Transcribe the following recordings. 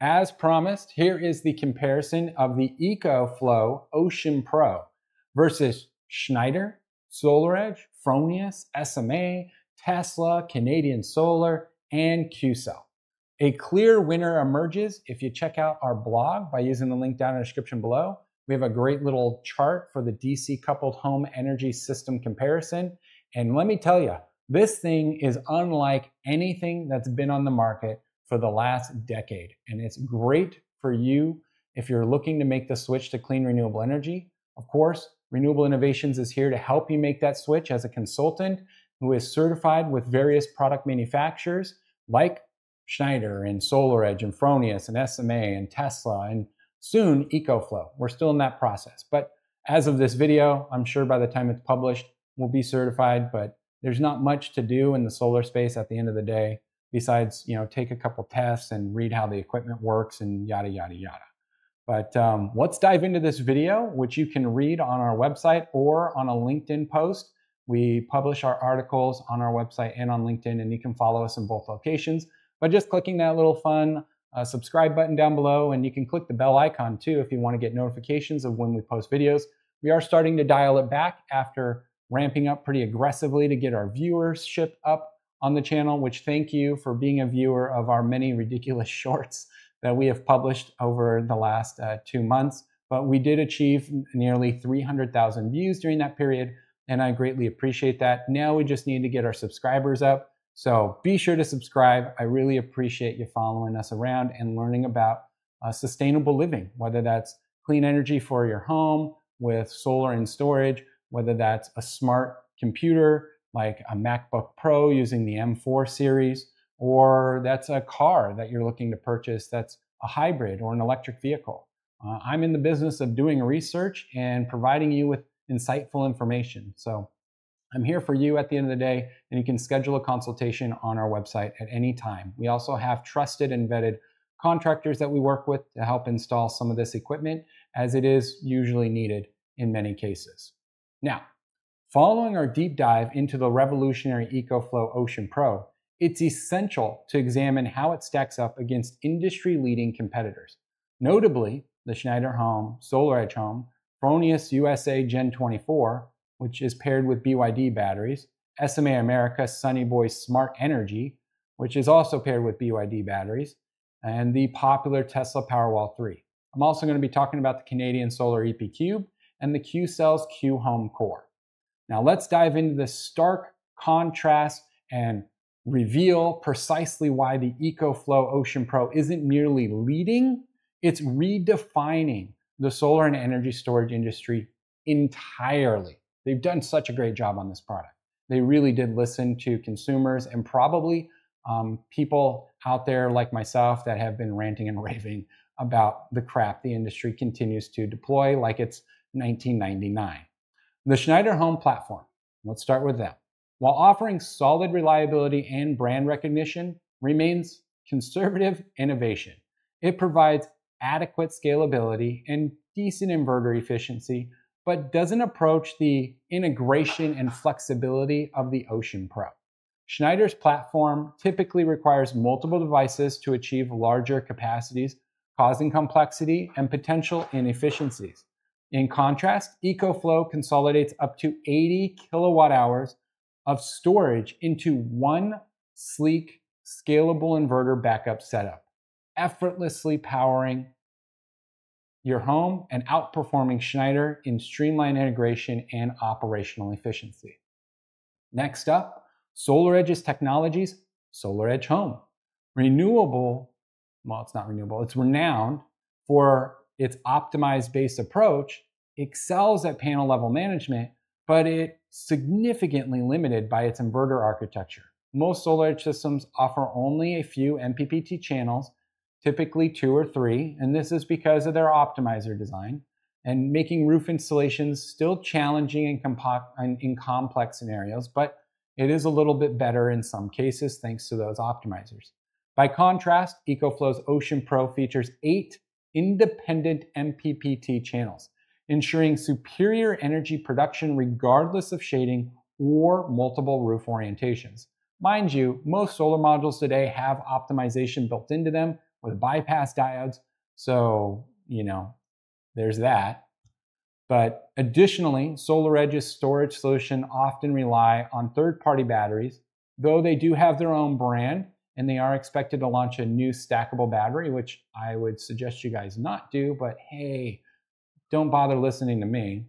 As promised, here is the comparison of the EcoFlow Ocean Pro versus Schneider, SolarEdge, Fronius, SMA, Tesla, Canadian Solar, and QCell. A clear winner emerges if you check out our blog by using the link down in the description below. We have a great little chart for the DC coupled home energy system comparison. And let me tell you, this thing is unlike anything that's been on the market for the last decade. And it's great for you if you're looking to make the switch to clean renewable energy. Of course, Renewable Innovations is here to help you make that switch as a consultant who is certified with various product manufacturers like Schneider and SolarEdge and Fronius and SMA and Tesla and soon EcoFlow. We're still in that process. But as of this video, I'm sure by the time it's published, we'll be certified, but there's not much to do in the solar space at the end of the day besides, you know, take a couple tests and read how the equipment works and yada, yada, yada. But let's dive into this video, which you can read on our website or on a LinkedIn post. We publish our articles on our website and on LinkedIn, and you can follow us in both locations by just clicking that little fun subscribe button down below, and you can click the bell icon too if you want to get notifications of when we post videos. We are starting to dial it back after ramping up pretty aggressively to get our viewership up on the channel, which thank you for being a viewer of our many ridiculous shorts that we have published over the last 2 months. But we did achieve nearly 300,000 views during that period, and I greatly appreciate that. Now we just need to get our subscribers up. So be sure to subscribe. I really appreciate you following us around and learning about sustainable living, whether that's clean energy for your home with solar and storage, whether that's a smart computer like a MacBook Pro using the M4 series, or that's a car that you're looking to purchase that's a hybrid or an electric vehicle. I'm in the business of doing research and providing you with insightful information. So I'm here for you at the end of the day, and you can schedule a consultation on our website at any time. We also have trusted and vetted contractors that we work with to help install some of this equipment, as it is usually needed in many cases. Now, following our deep dive into the revolutionary EcoFlow Ocean Pro, it's essential to examine how it stacks up against industry-leading competitors, notably the Schneider Home, SolarEdge Home, Fronius USA Gen 24, which is paired with BYD batteries, SMA America Sunny Boy Smart Energy, which is also paired with BYD batteries, and the popular Tesla Powerwall 3. I'm also going to be talking about the Canadian Solar EP Cube and the Q CELLS Q.HOME CORE. Now let's dive into the stark contrast and reveal precisely why the EcoFlow Ocean Pro isn't merely leading, it's redefining the solar and energy storage industry entirely. They've done such a great job on this product. They really did listen to consumers and probably people out there like myself that have been ranting and raving about the crap the industry continues to deploy like it's 1999. The Schneider Home platform, let's start with them. While offering solid reliability and brand recognition, remains conservative innovation. It provides adequate scalability and decent inverter efficiency, but doesn't approach the integration and flexibility of the Ocean Pro. Schneider's platform typically requires multiple devices to achieve larger capacities, causing complexity and potential inefficiencies. In contrast, EcoFlow consolidates up to 80 kilowatt hours of storage into one sleek, scalable inverter backup setup, effortlessly powering your home and outperforming Schneider in streamlined integration and operational efficiency. Next up, SolarEdge's technologies, SolarEdge Home. Renewable, well, it's not renewable, it's renowned for its optimized-based approach, excels at panel level management, but it's significantly limited by its inverter architecture. Most SolarEdge systems offer only a few MPPT channels, typically 2 or 3, and this is because of their optimizer design and making roof installations still challenging in complex scenarios, but it is a little bit better in some cases thanks to those optimizers. By contrast, EcoFlow's Ocean Pro features 8 independent MPPT channels, ensuring superior energy production regardless of shading or multiple roof orientations. Mind you, most solar modules today have optimization built into them, with bypass diodes. So, you know, there's that. But additionally, SolarEdge's storage solution often rely on third-party batteries, though they do have their own brand, and they are expected to launch a new stackable battery, which I would suggest you guys not do, but hey, don't bother listening to me.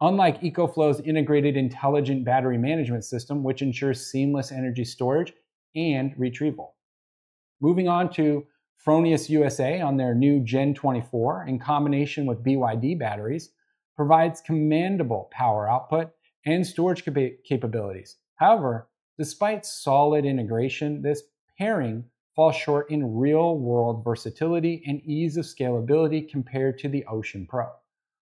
Unlike EcoFlow's integrated intelligent battery management system, which ensures seamless energy storage and retrieval. Moving on to Fronius USA on their new Gen 24, in combination with BYD batteries, provides commendable power output and storage capabilities. However, despite solid integration, this pairing falls short in real-world versatility and ease of scalability compared to the Ocean Pro.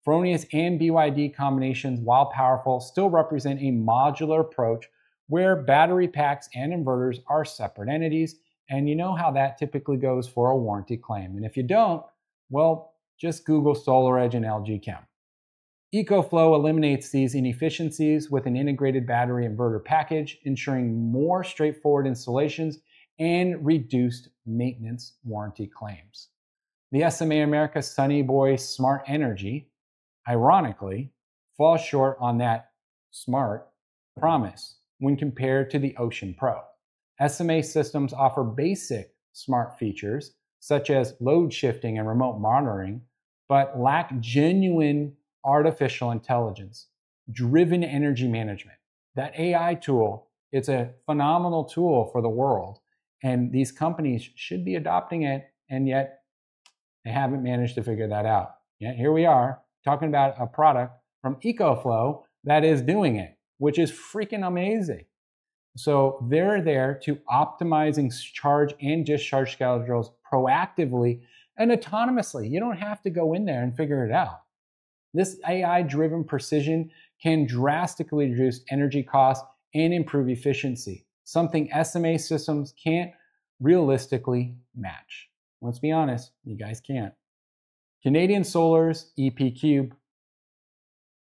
Fronius and BYD combinations, while powerful, still represent a modular approach where battery packs and inverters are separate entities, and you know how that typically goes for a warranty claim. And if you don't, well, just Google SolarEdge and LG Chem. EcoFlow eliminates these inefficiencies with an integrated battery inverter package, ensuring more straightforward installations and reduced maintenance warranty claims. The SMA America Sunny Boy Smart Energy, ironically, falls short on that smart promise when compared to the Ocean Pro. SMA systems offer basic smart features such as load shifting and remote monitoring, but lack genuine artificial intelligence, driven energy management. That AI tool, it's a phenomenal tool for the world, and these companies should be adopting it, and yet they haven't managed to figure that out. Yet here we are talking about a product from EcoFlow that is doing it, which is freaking amazing. So they're there to optimizing charge and discharge schedules proactively and autonomously. You don't have to go in there and figure it out. This AI-driven precision can drastically reduce energy costs and improve efficiency, something SMA systems can't realistically match. Let's be honest, you guys can't. Canadian Solar's EP Cube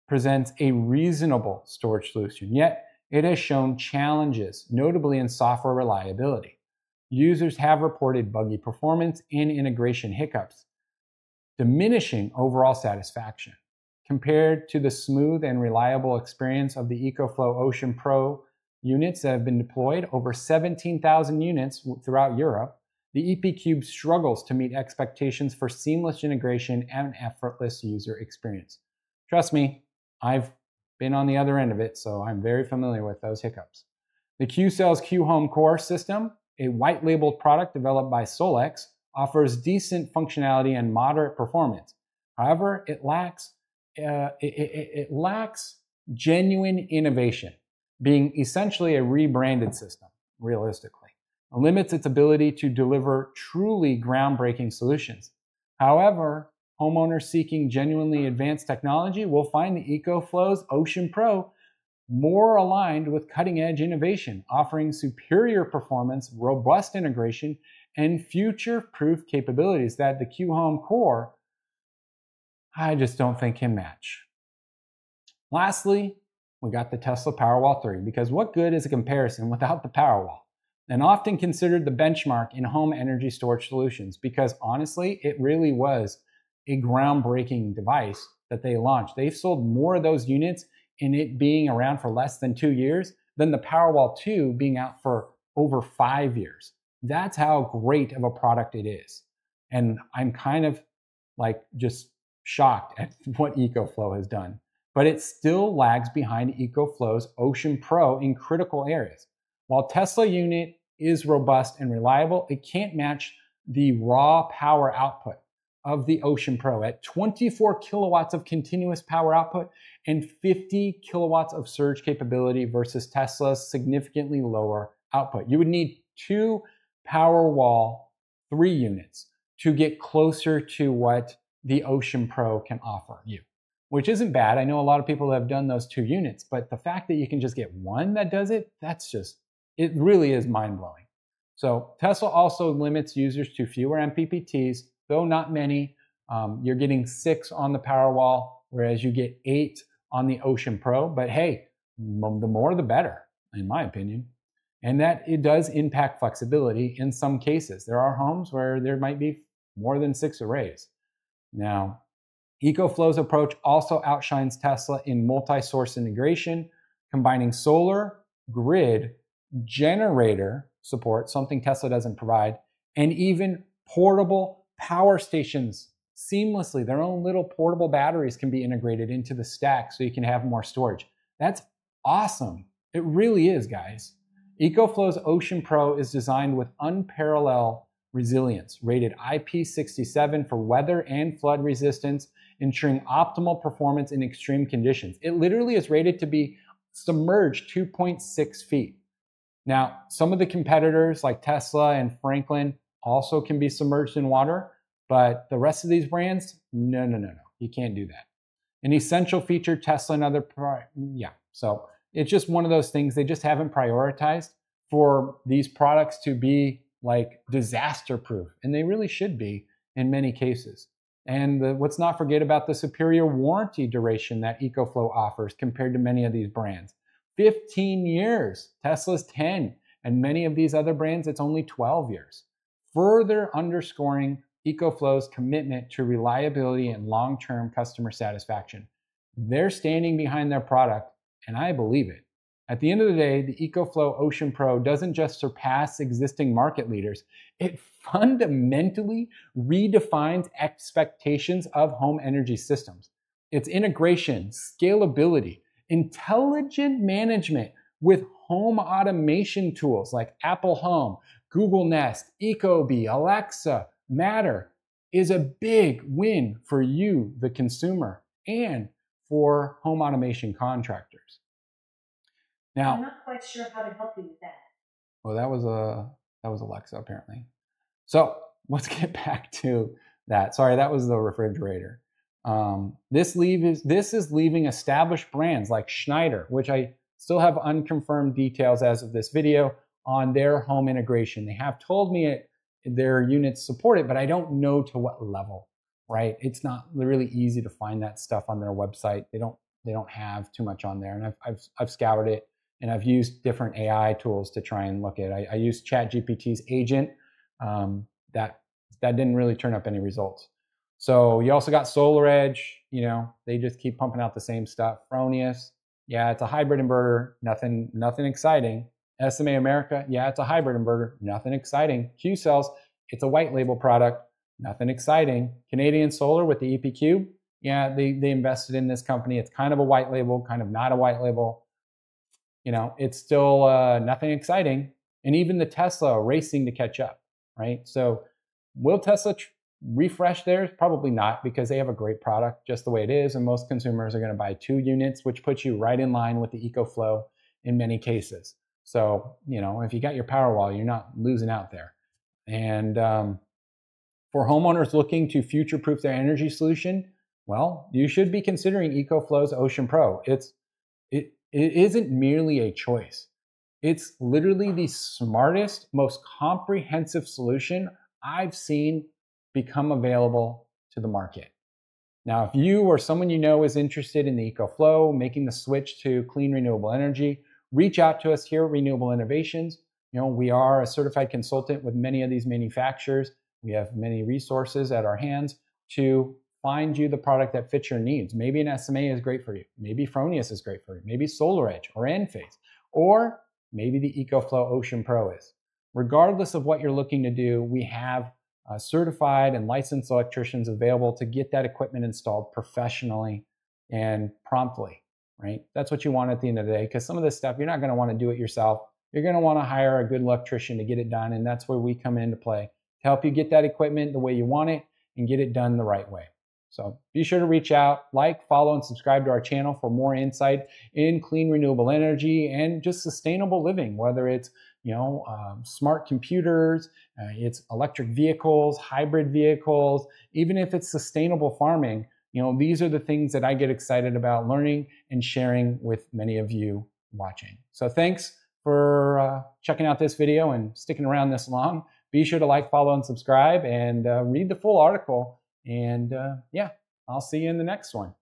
presents a reasonable storage solution, yet it has shown challenges, notably in software reliability. Users have reported buggy performance and integration hiccups, diminishing overall satisfaction. Compared to the smooth and reliable experience of the EcoFlow Ocean Pro units that have been deployed, over 17,000 units throughout Europe, the EP Cube struggles to meet expectations for seamless integration and effortless user experience. Trust me, I've been on the other end of it, so I'm very familiar with those hiccups. The Q CELLS Q.HOME CORE system, a white-labeled product developed by Solex, offers decent functionality and moderate performance. However, it lacks genuine innovation, being essentially a rebranded system, realistically. It limits its ability to deliver truly groundbreaking solutions. However, homeowners seeking genuinely advanced technology will find the EcoFlow's Ocean Pro more aligned with cutting-edge innovation, offering superior performance, robust integration, and future-proof capabilities that the Q.HOME Core, I just don't think can match. Lastly, we got the Tesla Powerwall 3, because what good is a comparison without the Powerwall? And often considered the benchmark in home energy storage solutions, because honestly, it really was a groundbreaking device that they launched. They've sold more of those units in it being around for less than 2 years than the Powerwall 2 being out for over 5 years. That's how great of a product it is. And I'm kind of like just shocked at what EcoFlow has done, but it still lags behind EcoFlow's Ocean Pro in critical areas. While Tesla unit is robust and reliable, it can't match the raw power output of the Ocean Pro at 24 kilowatts of continuous power output and 50 kilowatts of surge capability versus Tesla's significantly lower output. You would need two Powerwall 3 units to get closer to what the Ocean Pro can offer you, which isn't bad. I know a lot of people have done those 2 units, but the fact that you can just get one that does it, that's just, it really is mind-blowing. So Tesla also limits users to fewer MPPTs, though not many. You're getting 6 on the Powerwall, whereas you get 8 on the Ocean Pro. But hey, the more the better, in my opinion. and that it does impact flexibility in some cases. There are homes where there might be more than 6 arrays. Now, EcoFlow's approach also outshines Tesla in multi-source integration, combining solar, grid, generator support, something Tesla doesn't provide, and even portable power stations seamlessly. Their own little portable batteries can be integrated into the stack so you can have more storage. That's awesome. It really is, guys. EcoFlow's Ocean Pro is designed with unparalleled resilience, rated IP67 for weather and flood resistance, ensuring optimal performance in extreme conditions. It literally is rated to be submerged 2.6 feet. Now, some of the competitors like Tesla and Franklin also can be submerged in water, but the rest of these brands, no, you can't do that. An essential feature, Tesla and other, so it's just one of those things they just haven't prioritized for these products to be like disaster proof, and they really should be in many cases. And let's not forget about the superior warranty duration that EcoFlow offers compared to many of these brands. 15 years, Tesla's 10, and many of these other brands, it's only 12 years. Further underscoring EcoFlow's commitment to reliability and long-term customer satisfaction. They're standing behind their product, and I believe it. At the end of the day, the EcoFlow Ocean Pro doesn't just surpass existing market leaders, it fundamentally redefines expectations of home energy systems. Its integration, scalability, intelligent management with home automation tools like Apple Home, Google Nest, EcoBee, Alexa, Matter is a big win for you, the consumer, and for home automation contractors. Now, I'm not quite sure how to help you with that. Well, that was Alexa apparently. So let's get back to that. Sorry, that was the refrigerator. This is leaving established brands like Schneider, which I still have unconfirmed details as of this video on their home integration. They have told me their units support it, but I don't know to what level. Right? It's not really easy to find that stuff on their website. They don't have too much on there, and I've scoured it. And I've used different AI tools to try and look at it. I used ChatGPT's agent. That didn't really turn up any results. So you also got SolarEdge. You know, they just keep pumping out the same stuff. Fronius, yeah, it's a hybrid inverter. Nothing exciting. SMA America, yeah, it's a hybrid inverter. Nothing exciting. Q CELLS, it's a white label product. Nothing exciting. Canadian Solar with the EP Cube, yeah, they invested in this company. It's kind of a white label, kind of not a white label. You know, it's still nothing exciting. And even the Tesla racing to catch up, right? So will Tesla refresh theirs? Probably not, because they have a great product just the way it is. And most consumers are going to buy 2 units, which puts you right in line with the EcoFlow in many cases. So, you know, if you got your Powerwall, you're not losing out there. And for homeowners looking to future-proof their energy solution, well, you should be considering EcoFlow's Ocean Pro. It isn't merely a choice. It's literally the smartest, most comprehensive solution I've seen become available to the market. Now, if you or someone you know is interested in the EcoFlow, making the switch to clean renewable energy, reach out to us here at Renewable Innovations. You know, we are a certified consultant with many of these manufacturers. We have many resources at our hands to find you the product that fits your needs. Maybe an SMA is great for you. Maybe Fronius is great for you. Maybe SolarEdge or Enphase, or maybe the EcoFlow Ocean Pro is. Regardless of what you're looking to do, we have certified and licensed electricians available to get that equipment installed professionally and promptly, right? That's what you want at the end of the day, because some of this stuff, you're not going to want to do it yourself. You're going to want to hire a good electrician to get it done, and that's where we come into play to help you get that equipment the way you want it and get it done the right way. So be sure to reach out, like, follow, and subscribe to our channel for more insight in clean renewable energy and just sustainable living, whether it's, you know, smart computers, it's electric vehicles, hybrid vehicles, even if it's sustainable farming. You know, these are the things that I get excited about learning and sharing with many of you watching. So thanks for checking out this video and sticking around this long. Be sure to like, follow, and subscribe, and read the full article. And yeah, I'll see you in the next one.